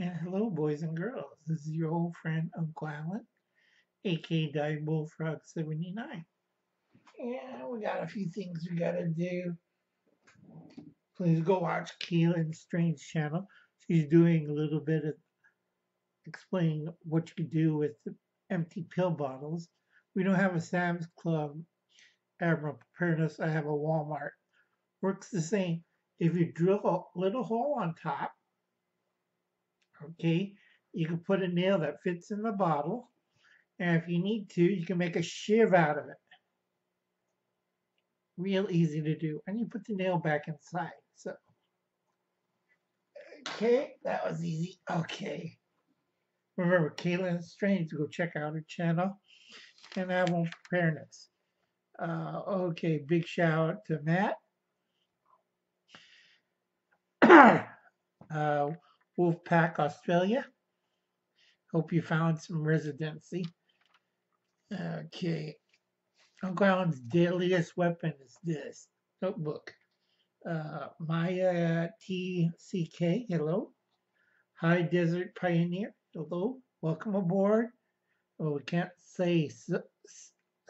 And hello, boys and girls. This is your old friend Uncle Alan, aka Diebulfrog79. And we got a few things we gotta do. Please go watch Kaylynn Strain's channel. She's doing a little bit of explaining what you can do with empty pill bottles. We don't have a Sam's Club Admiral Preparedness. I have a Walmart. Works the same. If you drill a little hole on top, okay, you can put a nail that fits in the bottle, and if you need to, you can make a shiv out of it. Real easy to do, and you put the nail back inside. So, okay, that was easy. Okay, remember Kaylynn Strain, go check out her channel, and I won't preparedness. Okay, big shout out to Matt Wolfpack Australia. Hope you found some residency. Okay. Uncle Alan's deadliest weapon is this notebook. Maya TCK, hello. Hi, Desert Pioneer, hello. Welcome aboard. Well, we can't say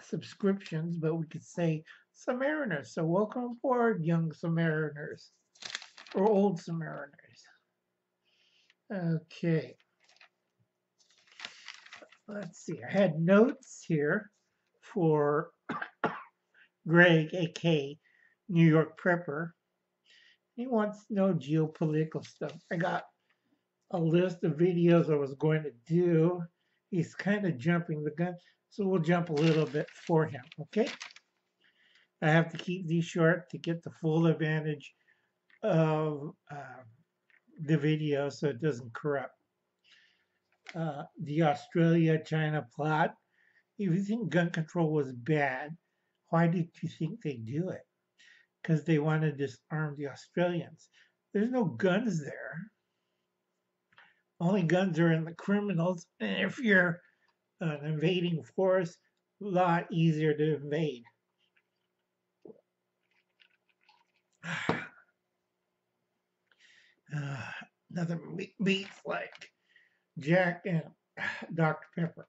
subscriptions, but we could say Samariners. So welcome aboard, young Samariners or old Samariners. Okay, let's see. I had notes here for Greg, aka New York Prepper. He wants to know geopolitical stuff. I got a list of videos I was going to do. He's kind of jumping the gun, so we'll jump a little bit for him, okay? I have to keep these short to get the full advantage of the video so it doesn't corrupt. The Australia-China plot. If you think gun control was bad, why did you think they do it? Because they want to disarm the Australians. There's no guns there. Only guns are in the criminals. And if you're an invading force, a lot easier to invade. Nothing beats like Jack and Dr. Pepper.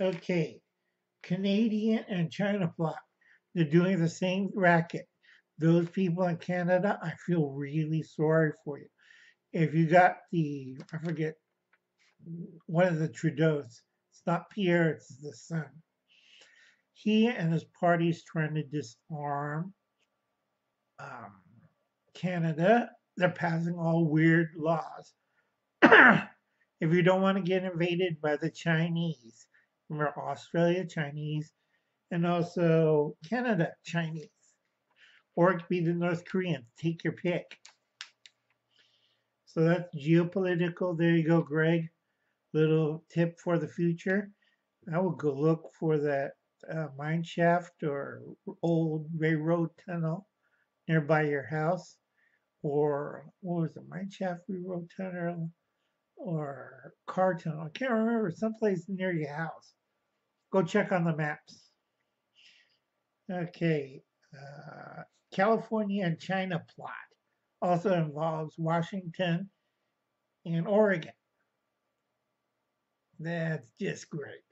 Okay, Canadian and China plot. They're doing the same racket. Those people in Canada, I feel really sorry for you. If you got the, I forget, one of the Trudeaus. It's not Pierre, it's the son. He and his party's trying to disarm Canada. They're passing all weird laws. If you don't want to get invaded by the Chinese, remember Australia, Chinese, and also Canada, Chinese. Or it could be the North Koreans. Take your pick. So that's geopolitical. There you go, Greg. Little tip for the future. I will go look for that mine shaft or old railroad tunnel nearby your house. Or what was it, mine shaft, railroad tunnel, or car tunnel? I can't remember. Someplace near your house. Go check on the maps. Okay, California and China plot also involves Washington and Oregon. That's just great.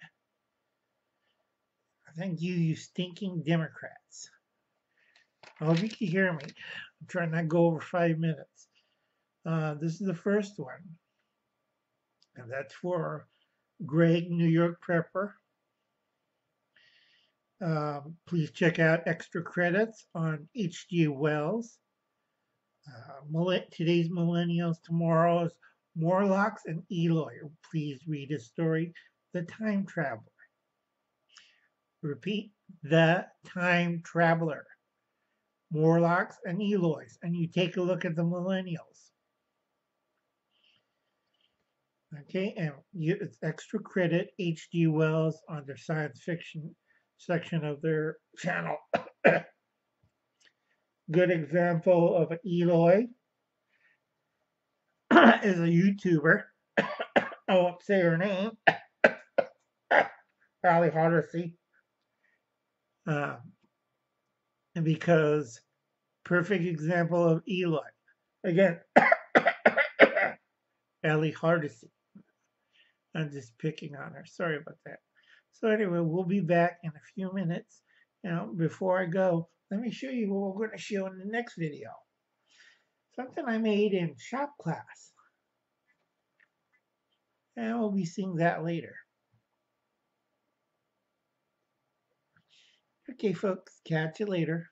Thank you, you stinking Democrats. I hope you can hear me. I'm trying not to go over 5 minutes. This is the first one. And that's for Greg, New York Prepper. Please check out Extra Credits on H.G. Wells. Today's Millennials, tomorrow's Morlocks and Eloi. Please read his story, The Time Traveler. Repeat, The Time Traveler. Morlocks and Elois, and you take a look at the Millennials. Okay, and it's Extra Credit, H.G. Wells, on their science fiction section of their channel. Good example of an Eloi is a YouTuber. I won't say her name. Probably hard to see. Because perfect example of Eloi. Again, Allie Hardesty. I'm just picking on her. Sorry about that. So anyway, we'll be back in a few minutes. Now, before I go, let me show you what we're going to show in the next video. Something I made in shop class. And we'll be seeing that later. Okay, folks, catch you later.